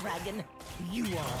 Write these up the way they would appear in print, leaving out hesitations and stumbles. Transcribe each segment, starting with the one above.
dragon, you are.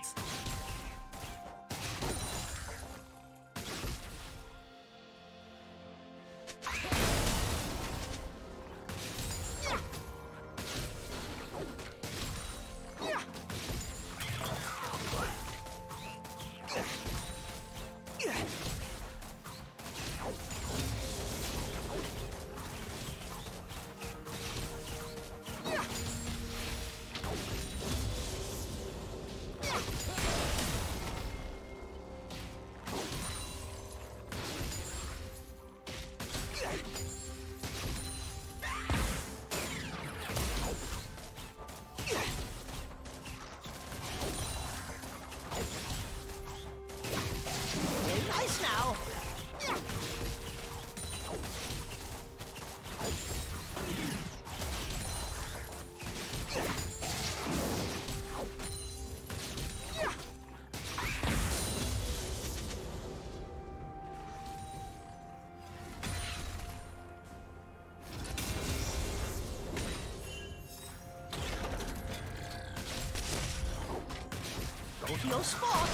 No spot!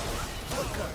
Good girl.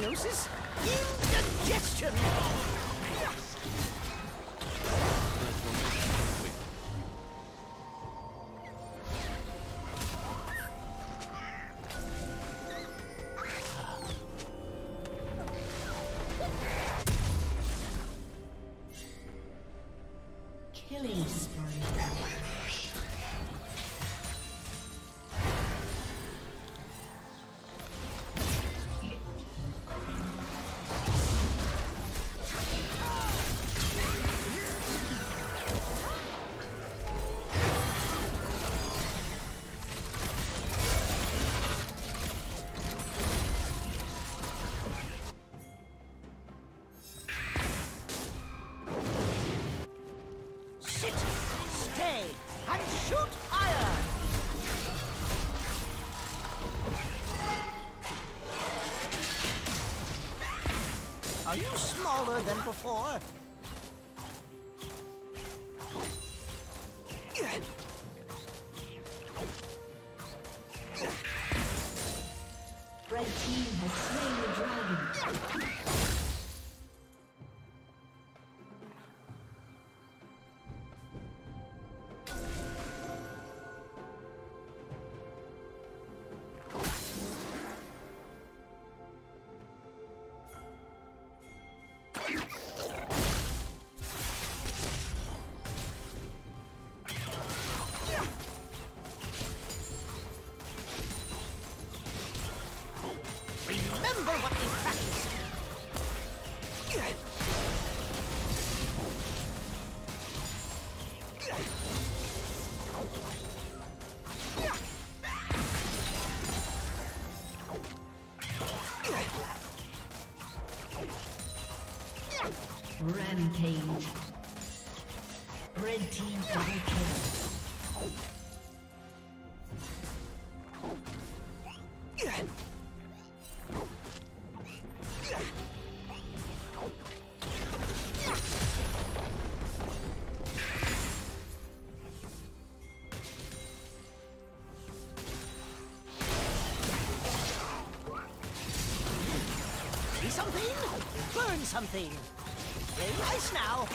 Indigestion! Killing spree. Are you smaller than before? Red team has slain the dragon. Rampage. Red team double kill. See something? Burn something! Play nice now!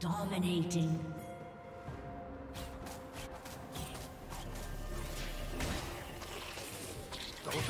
Dominating.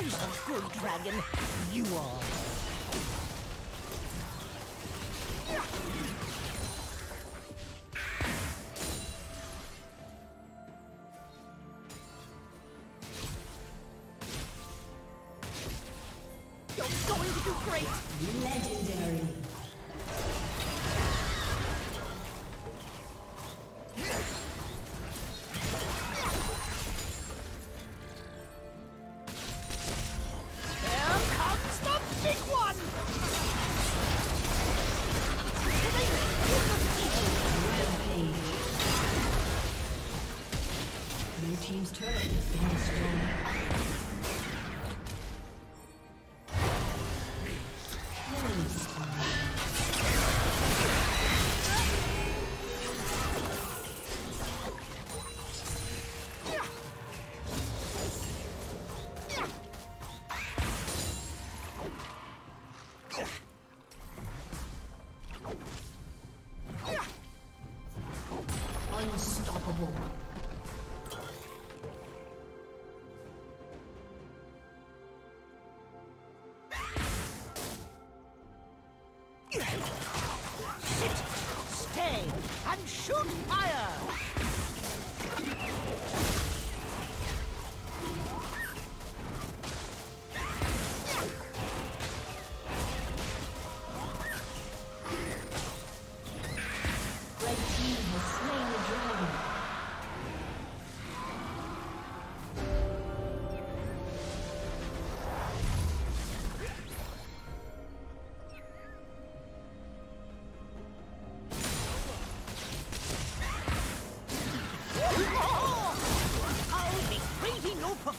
Who's the good dragon? You are. You're going to do great! Legendary. Sit, stay, and shoot fire!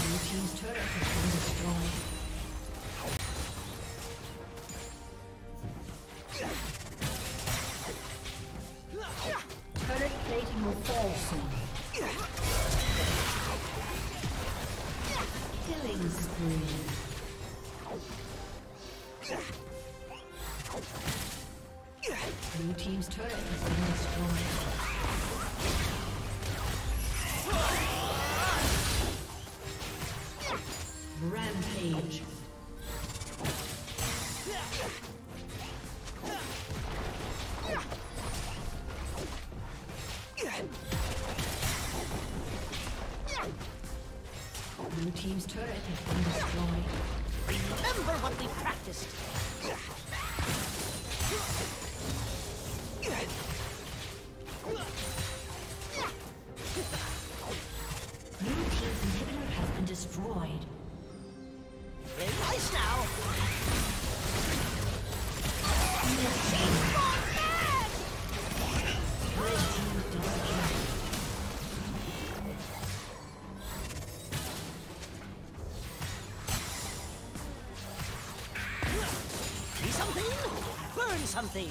Blue team's turret has been destroyed. Rampage. Blue team's turret has been destroyed. Remember what we practiced. Destroyed. Play nice now. See something? Burn something.